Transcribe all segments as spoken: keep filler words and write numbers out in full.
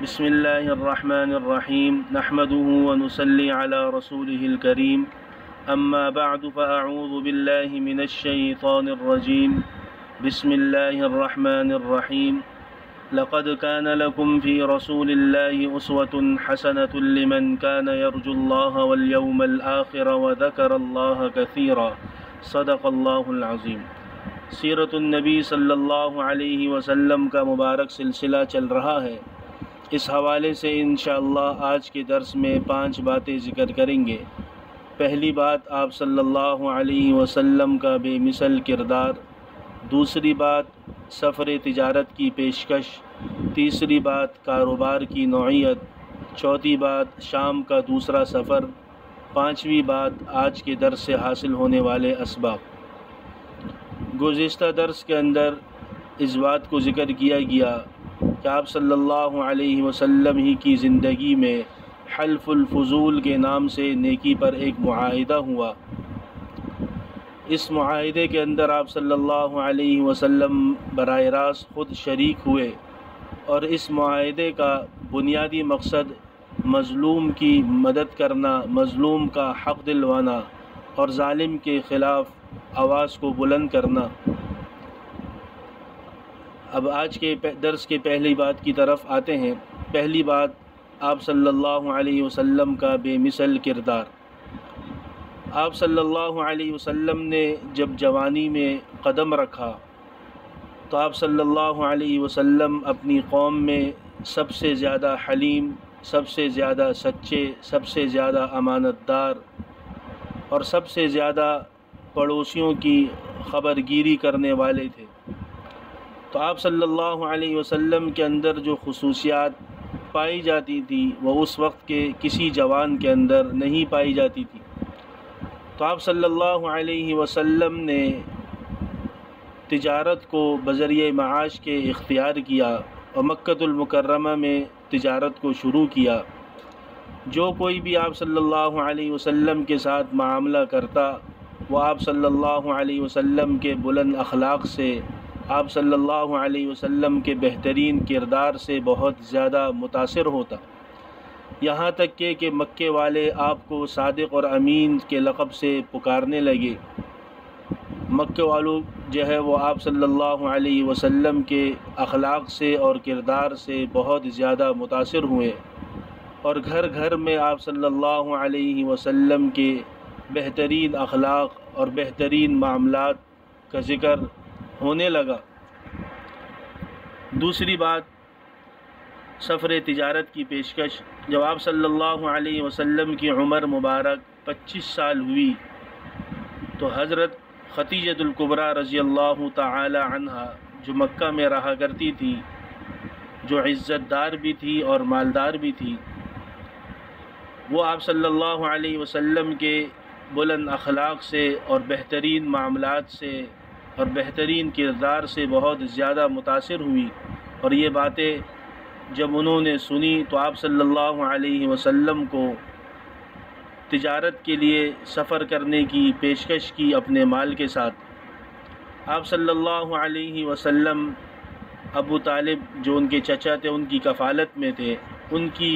बिस्मिल्लाहिर्रहमानिर्रहीम नहमदुहु व नुसल्ली अला रसूलिहिल करीम अम्मा बअदु फअऊज़ु बिल्लाहि मिनश शैतानिर रजीम बिस्मिल्लाहिर्रहमानिर्रहीम लक़द कान लकुम फ़ी रसूलिल्लाहि उस्वतुन हसनतुन लिमन कान यरजुल्लाह वल यौमल आखिर व ज़करल्लाह कसीरा सदक़ल्लाहुल अज़ीम। सीरत उन नबी सल्लल्लाहु अलैहि वसल्लम का मुबारक सिलसिला चल रहा है। इस हवाले से इंशाअल्लाह आज के दर्स में पांच बातें ज़िक्र करेंगे। पहली बात, आप सल्लल्लाहु अलैहि वसल्लम का बेमिसल किरदार। दूसरी बात, सफ़र तिजारत की पेशकश। तीसरी बात, कारोबार की नौइयत। चौथी बात, शाम का दूसरा सफ़र। पांचवी बात, आज के दर्स से हासिल होने वाले असबाब। गुज़िश्ता दर्स के अंदर इस बात को ज़िक्र किया गया कि आप सल्लल्लाहु अलैहि वसल्लम ही की ज़िंदगी में हल्फुल फुजूल के नाम से नेकी पर एक मुआहिदा हुआ। इस मुआहिदे के अंदर आप सल्लल्लाहु अलैहि वसल्लम बराह रास्त ख़ुद शरीक हुए और इस मुआहिदे का बुनियादी मकसद मज़लूम की मदद करना, मज़लूम का हक़ दिलवाना और ज़ालिम के ख़िलाफ़ आवाज़ को बुलंद करना। अब आज के दर्स के पहली बात की तरफ आते हैं। पहली बात, आप सल्लल्लाहु अलैहि वसल्लम का बेमिसल किरदार। आप सल्लल्लाहु अलैहि वसल्लम ने जब जवानी में कदम रखा तो आप सल्लल्लाहु अलैहि वसल्लम अपनी कौम में सबसे ज़्यादा हलीम, सबसे ज़्यादा सच्चे, सबसे ज़्यादा अमानतदार और सबसे ज़्यादा पड़ोसियों की खबरगिरी करने वाले थे। तो आप सल्लल्लाहु अलैहि वसल्लम के अंदर जो खुसूसियात पाई जाती थी वह उस वक्त के किसी जवान के अंदर नहीं पाई जाती थी। तो आप सल्लल्लाहु अलैहि वसल्लम ने तिजारत को बज़रिए माश के इख्तियार किया और मक्कतुल मुकर्रमा में तिजारत को शुरू किया। जो कोई भी आप सल्लल्लाहु अलैहि वसल्लम के साथ मामला करता वह आप सल्लल्लाहु अलैहि वसल्लम के बुलंद अखलाक से, आप सल्लल्लाहु अलैहि वसल्लम के बेहतरीन किरदार से बहुत ज़्यादा मुतासिर होता। यहाँ तक के, के मक्के वाले आपको सादिक और अमीन के लक़ब से पुकारने लगे। मक्के वालों जो है वो आप सल्लल्लाहु अलैहि वसल्लम के अखलाक से और किरदार से बहुत ज़्यादा मुतासिर हुए और घर घर में आप सल्लल्लाहु अलैहि वसल्लम के बेहतरीन अखलाक और बेहतरीन मामलात का ज़िक्र होने लगा। दूसरी बात, सफ़र तिजारत की पेशकश। जब आप सल्लल्लाहु अलैहि वसल्लम की उम्र मुबारक पच्चीस साल हुई तो हज़रत खदीजतुल कुबरा रज़ियल्लाहु ताला अन्हा, जो मक्का में रहा करती थी, जो इज़्ज़तदार भी थी और मालदार भी थी, वो आप सल्लल्लाहु अलैहि वसल्लम के बुलंद अखलाक से और बेहतरीन मामलात से और बेहतरीन किरदार से बहुत ज़्यादा मुतासिर हुई। और ये बातें जब उन्होंने सुनी तो आप सल्लल्लाहु अलैहि वसल्लम को तिजारत के लिए सफ़र करने की पेशकश की अपने माल के साथ। आप सल्लल्लाहु अलैहि वसल्लम अबू तालिब, जो उनके चचा थे, उनकी कफ़ालत में थे। उनकी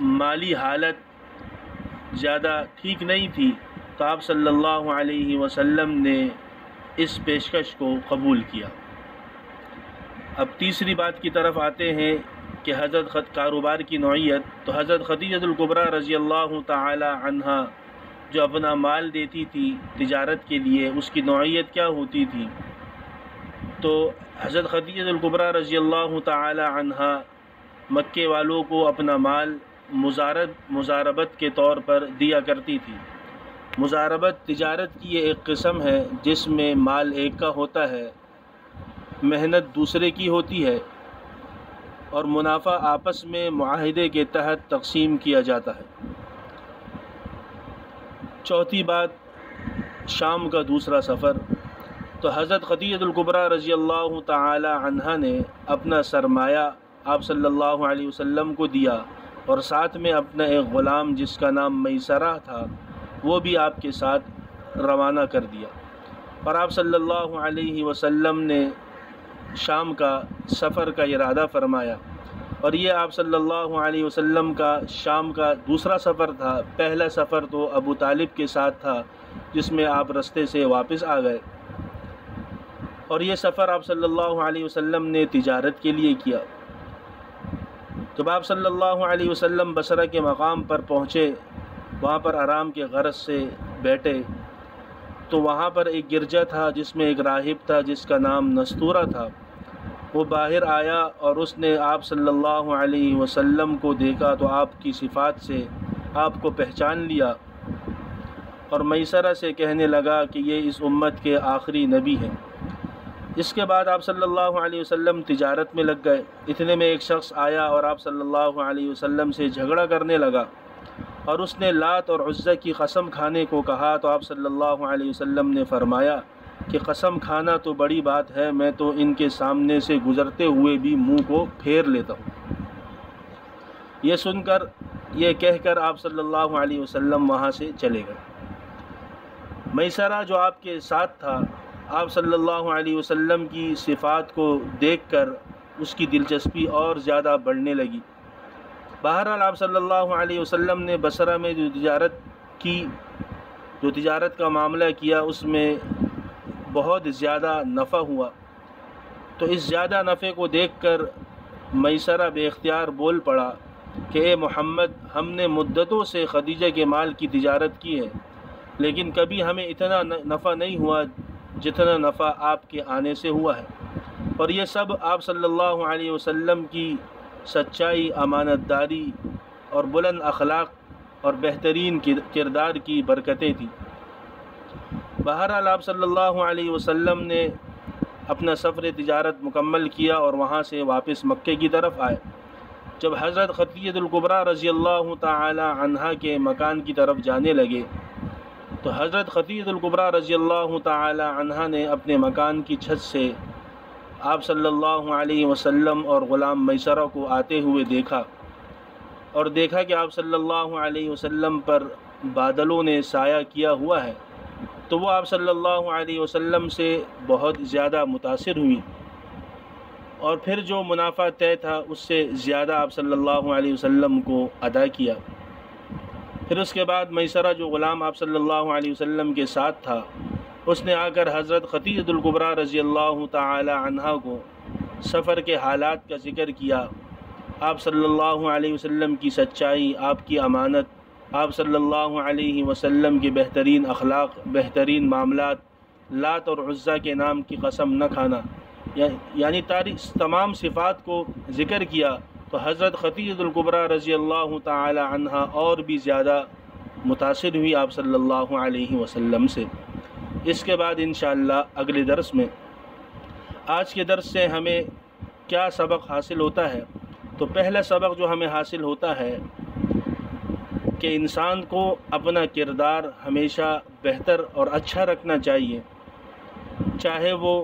माली हालत ज़्यादा ठीक नहीं थी तो आप सल्लल्लाहु अलैहि वसल्लम ने इस पेशकश को कबूल किया। अब तीसरी बात की तरफ आते हैं कि हज़रत खद कारोबार की नौइयत। तो हज़रत खदीजतुल कुबरा रज़ियल्लाहु ताला अन्हा जो अपना माल देती थी तिजारत के लिए, उसकी नौइयत क्या होती थी? तो हज़रत खदीजतुल कुबरा रज़ियल्लाहु ताला अन्हा मक्के वालों को अपना माल मुजारब मुजारबत के तौर पर दिया करती थी। मुजारबत तिजारत की ये एक किस्म है जिसमें माल एक का होता है, मेहनत दूसरे की होती है और मुनाफा आपस में मुआहिदे के तहत तकसीम किया जाता है। चौथी बात, शाम का दूसरा सफ़र। तो हज़रत खदीजतुल कुबरा रज़ियल्लाहु ताला अन्हा ने अपना सरमाया आप सल्लल्लाहु अलैहि वसल्लम को दिया और साथ में अपना एक ग़ुलाम जिसका नाम मैसरा था वो भी आपके साथ रवाना कर दिया। और आप सल्लल्लाहु अलैहि वसल्लम ने शाम का सफ़र का इरादा फरमाया। और ये आप सल्लल्लाहु अलैहि वसल्लम का शाम का दूसरा सफ़र था। पहला सफ़र तो अबू तालिब के साथ था जिसमें आप रास्ते से वापस आ गए, और ये सफ़र आप सल्लल्लाहु अलैहि वसल्लम ने तिजारत के लिए किया। जब आप सल्लल्लाहु अलैहि वसल्लम बसरा के मकाम पर पहुँचे, वहाँ पर आराम के गरज से बैठे, तो वहाँ पर एक गिरजा था जिसमें एक राहिब था जिसका नाम नस्तूरा था। वो बाहर आया और उसने आप सल्लल्लाहु अलैहि वसल्लम को देखा तो आपकी सिफ़ात से आपको पहचान लिया और मैसरा से कहने लगा कि ये इस उम्मत के आखिरी नबी हैं। इसके बाद आप सल्लल्लाहु अलैहि वसल्लम तिजारत में लग गए। इतने में एक शख्स आया और आप सल्लल्लाहु अलैहि वसल्लम से झगड़ा करने लगा और उसने लात और उज़्ज़ा की कसम खाने को कहा, तो आप सल्लल्लाहु अलैहि वसल्लम ने फरमाया कि कसम खाना तो बड़ी बात है, मैं तो इनके सामने से गुज़रते हुए भी मुंह को फेर लेता हूँ। ये सुनकर, ये कहकर आप सल्लल्लाहु अलैहि वसल्लम वहाँ से चले गए। मैसरा जो आपके साथ था, आप सल्लल्लाहु अलैहि वसल्लम की सिफ़ात को देखकर उसकी दिलचस्पी और ज़्यादा बढ़ने लगी। बहरहाल आप सल्लल्लाहु अलैहि वसल्लम ने बसरा में जो तिजारत की जो तिजारत का मामला किया उसमें बहुत ज़्यादा नफ़ा हुआ। तो इस ज़्यादा नफ़े को देखकर मैसरा बेख्तियार बोल पड़ा कि ए मोहम्मद, हमने मुद्दतों से खदीजा के माल की तिजारत की है लेकिन कभी हमें इतना नफ़ा नहीं हुआ जितना नफ़ा आपके आने से हुआ है। और ये सब आप सल्लल्लाहु अलैहि वसल्लम की सच्चाई, अमानतदारी और बुलंद अखलाक और बेहतरीन किरदार की बरकतें थी। बहरहाल आप सल्लल्लाहु अलैहि वसल्लम ने अपना सफ़र तिजारत मुकम्मल किया और वहाँ से वापस मक्के की तरफ आए। जब हज़रत खदीजतुल कुबरा रज़ियल्लाहु ताला अन्हा के मकान की तरफ जाने लगे तो हज़रत खदीजतुल कुबरा रज़ियल्लाहु ताला अन्हा ने अपने मकान की छत से आप सल्लल्लाहु अलैहि वसल्लम और ग़ुलाम मैसरा को आते हुए देखा और देखा कि आप सल्लल्लाहु अलैहि वसल्लम पर बादलों ने साया किया हुआ है, तो वो आप सल्लल्लाहु अलैहि वसल्लम से बहुत ज़्यादा मुतासिर हुई और फिर जो मुनाफा तय था उससे ज़्यादा आप सल्लल्लाहु अलैहि वसल्लम को अदा किया। फिर उसके बाद मैसरा जो ग़ुलाम आप सल्लल्लाहु अलैहि वसल्लम के साथ था उसने आकर हज़रत खदीजतुल कुबरा रज़ियल्लाहु ताला अन्हा को सफ़र के हालात का ज़िक्र किया। आप सल्लल्लाहु अलैहि वसल्लम की सच्चाई, आपकी अमानत, आप सल्लल्लाहु अलैहि वसल्लम के बेहतरीन अखलाक, बेहतरीन मामलात, लात और उज़्ज़ा के नाम की कसम न खाना, या, यानी तारीख तमाम सिफ़ात को ज़िक्र किया। तो हज़रत खदीजतुल कुबरा रज़ियल्लाहु ताला अन्हा और भी ज़्यादा मुतासिर हुई आप सल्लल्लाहु अलैहि वसल्लम से। इसके बाद इंशाअल्लाह अगले दर्स में, आज के दर्स से हमें क्या सबक हासिल होता है, तो पहला सबक जो हमें हासिल होता है कि इंसान को अपना किरदार हमेशा बेहतर और अच्छा रखना चाहिए, चाहे वो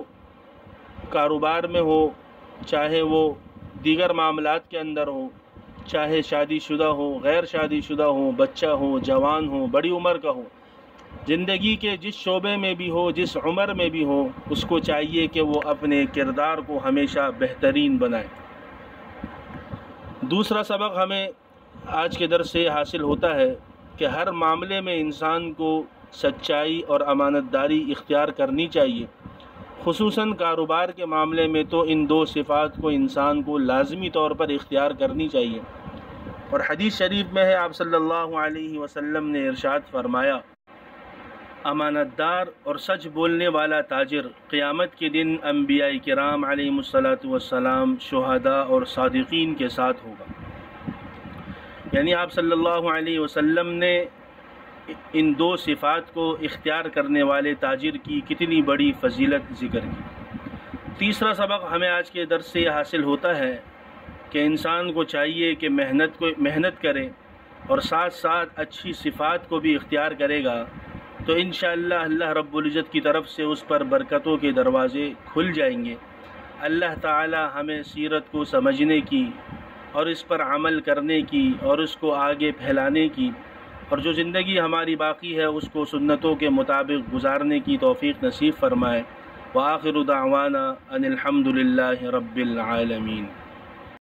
कारोबार में हो, चाहे वो दीगर मामलात के अंदर हो, चाहे शादीशुदा हो, गैर शादीशुदा हो, बच्चा हो, जवान हो, बड़ी उम्र का हो, ज़िंदगी के जिस शोबे में भी हो, जिस उम्र में भी हो, उसको चाहिए कि वो अपने किरदार को हमेशा बेहतरीन बनाए। दूसरा सबक हमें आज के दर्स से हासिल होता है कि हर मामले में इंसान को सच्चाई और अमानतदारी इख्तियार करनी चाहिए। खुसूसन कारोबार के मामले में तो इन दो सिफ़ात को इंसान को लाजमी तौर पर इख्तियार करनी चाहिए। और हदीस शरीफ में है, आप सल्लल्लाहु अलैहि वसल्लम ने इरशाद फरमाया, अमानतदार और सच बोलने वाला ताजिर क़यामत के दिन अंबियाए किराम अलैहिमुस्सलातु वस्सलाम, शुहदा और सादिक़ीन के साथ होगा। यानी आप सल्लल्लाहु अलैहि वसल्लम ने इन दो सिफ़ात को इख्तियार करने वाले ताजिर की कितनी बड़ी फजीलत ज़िक्र की। तीसरा सबक हमें आज के दर्स से हासिल होता है कि इंसान को चाहिए कि मेहनत को मेहनत करे और साथ साथ अच्छी सिफ़ात को भी इख्तियार करेगा तो इंशाअल्लाह अल्लाह रब्बुल इज़्ज़त की तरफ से उस पर बरकतों के दरवाज़े खुल जाएंगे। अल्लाह ताला हमें सीरत को समझने की और इस पर अमल करने की और उसको आगे फैलाने की और जो ज़िंदगी हमारी बाकी है उसको सुन्नतों के मुताबिक गुजारने की तौफ़ीक़ नसीब फरमाए। व आखिरु दावाना अनिल हम्दुलिल्लाहि रब्बिल आलमीन।